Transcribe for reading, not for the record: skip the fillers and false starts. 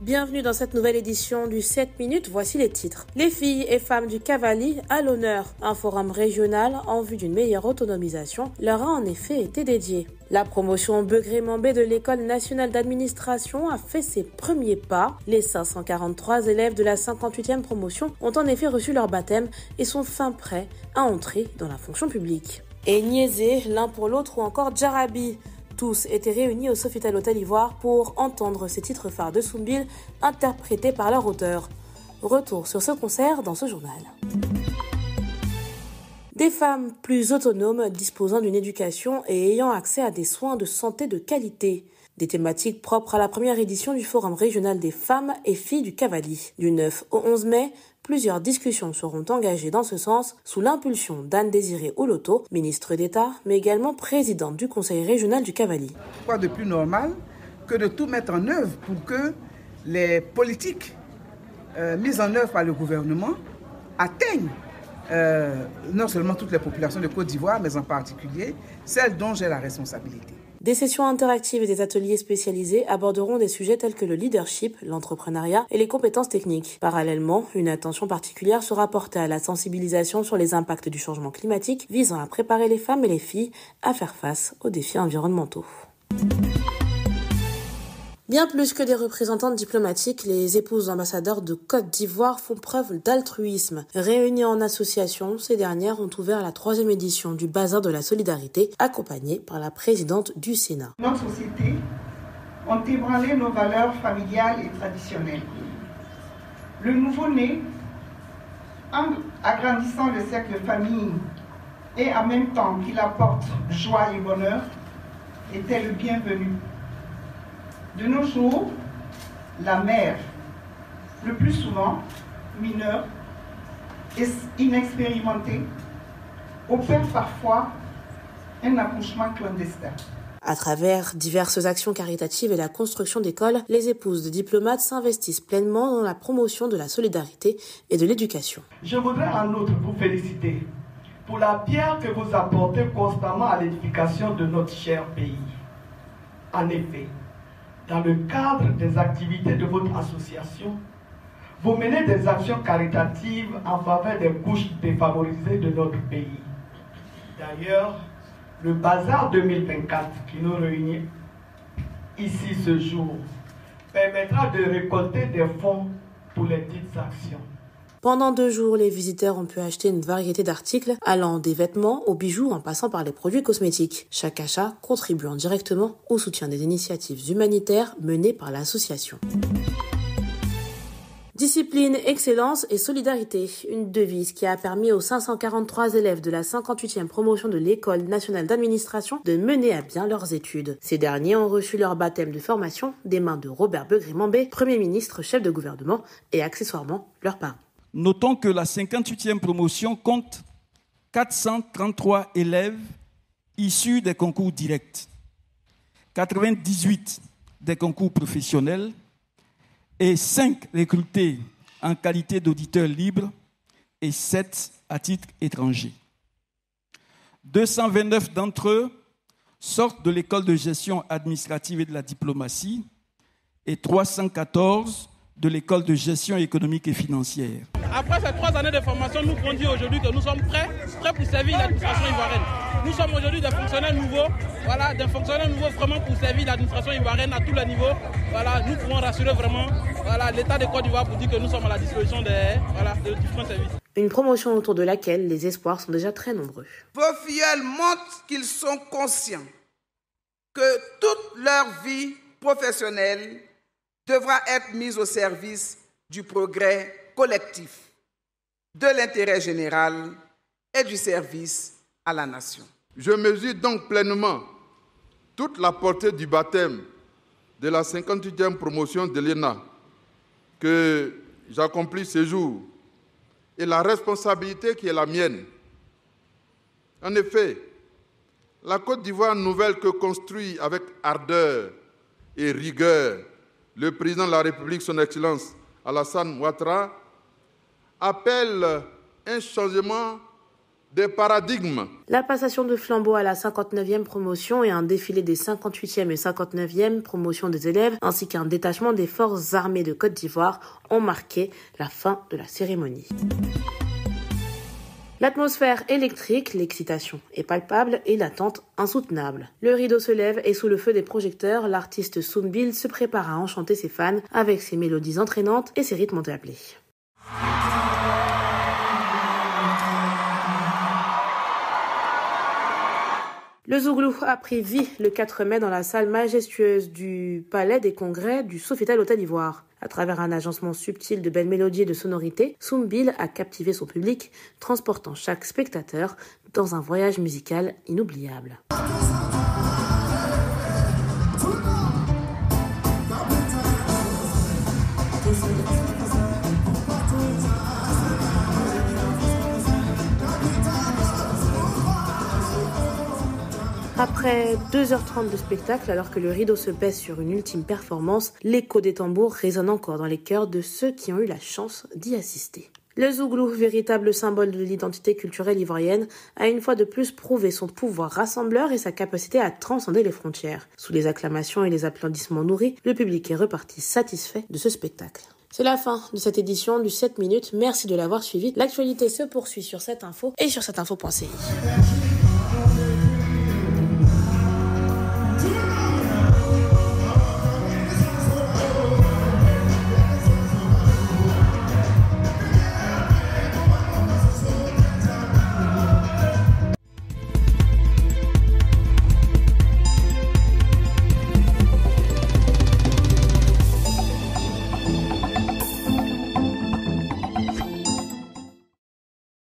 Bienvenue dans cette nouvelle édition du 7 minutes, voici les titres. Les filles et femmes du Cavally à l'honneur. Un forum régional en vue d'une meilleure autonomisation leur a en effet été dédié. La promotion Beugré Mambé de l'École nationale d'administration a fait ses premiers pas. Les 543 élèves de la 58e promotion ont en effet reçu leur baptême et sont fin prêts à entrer dans la fonction publique. Et niaiser l'un pour l'autre ou encore Jarabi. Tous étaient réunis au Sofitel Hôtel Ivoire pour entendre ces titres phares de Soumbil interprétés par leur auteur. Retour sur ce concert dans ce journal. Des femmes plus autonomes disposant d'une éducation et ayant accès à des soins de santé de qualité. Des thématiques propres à la première édition du Forum régional des femmes et filles du Cavally. Du 9 au 11 mai, plusieurs discussions seront engagées dans ce sens sous l'impulsion d'Anne-Désirée Oloto, ministre d'État, mais également présidente du Conseil régional du Cavally. Quoi de plus normal que de tout mettre en œuvre pour que les politiques mises en œuvre par le gouvernement atteignent non seulement toutes les populations de Côte d'Ivoire, mais en particulier celles dont j'ai la responsabilité. Des sessions interactives et des ateliers spécialisés aborderont des sujets tels que le leadership, l'entrepreneuriat et les compétences techniques. Parallèlement, une attention particulière sera portée à la sensibilisation sur les impacts du changement climatique visant à préparer les femmes et les filles à faire face aux défis environnementaux. Bien plus que des représentantes diplomatiques, les épouses d'ambassadeurs de Côte d'Ivoire font preuve d'altruisme. Réunies en association, ces dernières ont ouvert la 3e édition du Bazar de la Solidarité, accompagnée par la présidente du Sénat. Nos sociétés ont ébranlé nos valeurs familiales et traditionnelles. Le nouveau-né, en agrandissant le cercle famille et en même temps qu'il apporte joie et bonheur, était le bienvenu. De nos jours, la mère, le plus souvent mineure et inexpérimentée, opère parfois un accouchement clandestin. À travers diverses actions caritatives et la construction d'écoles, les épouses de diplomates s'investissent pleinement dans la promotion de la solidarité et de l'éducation. Je voudrais en outre vous féliciter pour la pierre que vous apportez constamment à l'édification de notre cher pays. En effet, dans le cadre des activités de votre association, vous menez des actions caritatives en faveur des couches défavorisées de notre pays. D'ailleurs, le Bazar 2024 qui nous réunit ici ce jour permettra de récolter des fonds pour les dites actions. Pendant 2 jours, les visiteurs ont pu acheter une variété d'articles allant des vêtements aux bijoux en passant par les produits cosmétiques. Chaque achat contribuant directement au soutien des initiatives humanitaires menées par l'association. Discipline, excellence et solidarité, une devise qui a permis aux 543 élèves de la 58e promotion de l'École nationale d'administration de mener à bien leurs études. Ces derniers ont reçu leur baptême de formation des mains de Robert Beugré Mambé, Premier ministre, chef de gouvernement et accessoirement leurs parents. Notons que la 58e promotion compte 433 élèves issus des concours directs, 98 des concours professionnels et 5 recrutés en qualité d'auditeurs libres et 7 à titre étranger. 229 d'entre eux sortent de l'école de gestion administrative et de la diplomatie et 314 de l'école de gestion économique et financière. Après ces 3 années de formation, nous conduisons aujourd'hui que nous sommes prêts pour servir l'administration ivoirienne. Nous sommes aujourd'hui des fonctionnaires nouveaux, vraiment pour servir l'administration ivoirienne à tous les niveaux. Voilà, nous pouvons rassurer vraiment l'État de Côte d'Ivoire pour dire que nous sommes à la disposition de différents services. Une promotion autour de laquelle les espoirs sont déjà très nombreux. Vos filleuls montrent qu'ils sont conscients que toute leur vie professionnelle devra être mise au service du progrès collectif, de l'intérêt général et du service à la nation. Je mesure donc pleinement toute la portée du baptême de la 58e promotion de l'ENA que j'accomplis ce jour et la responsabilité qui est la mienne. En effet, la Côte d'Ivoire nouvelle que construit avec ardeur et rigueur le président de la République, son Excellence Alassane Ouattara, appelle un changement des paradigmes. La passation de flambeau à la 59e promotion et un défilé des 58e et 59e promotions des élèves ainsi qu'un détachement des forces armées de Côte d'Ivoire ont marqué la fin de la cérémonie. L'atmosphère électrique, l'excitation est palpable et l'attente insoutenable. Le rideau se lève et sous le feu des projecteurs, l'artiste Soumbil se prépare à enchanter ses fans avec ses mélodies entraînantes et ses rythmes endiablés. Le Zouglou a pris vie le 4 mai dans la salle majestueuse du Palais des Congrès du Sofitel Hôtel Ivoire. À travers un agencement subtil de belles mélodies et de sonorités, Soumbil a captivé son public, transportant chaque spectateur dans un voyage musical inoubliable. Après 2h30 de spectacle, alors que le rideau se baisse sur une ultime performance, l'écho des tambours résonne encore dans les cœurs de ceux qui ont eu la chance d'y assister. Le Zouglou, véritable symbole de l'identité culturelle ivoirienne, a une fois de plus prouvé son pouvoir rassembleur et sa capacité à transcender les frontières. Sous les acclamations et les applaudissements nourris, le public est reparti satisfait de ce spectacle. C'est la fin de cette édition du 7 minutes. Merci de l'avoir suivi. L'actualité se poursuit sur 7info et sur 7info.ci.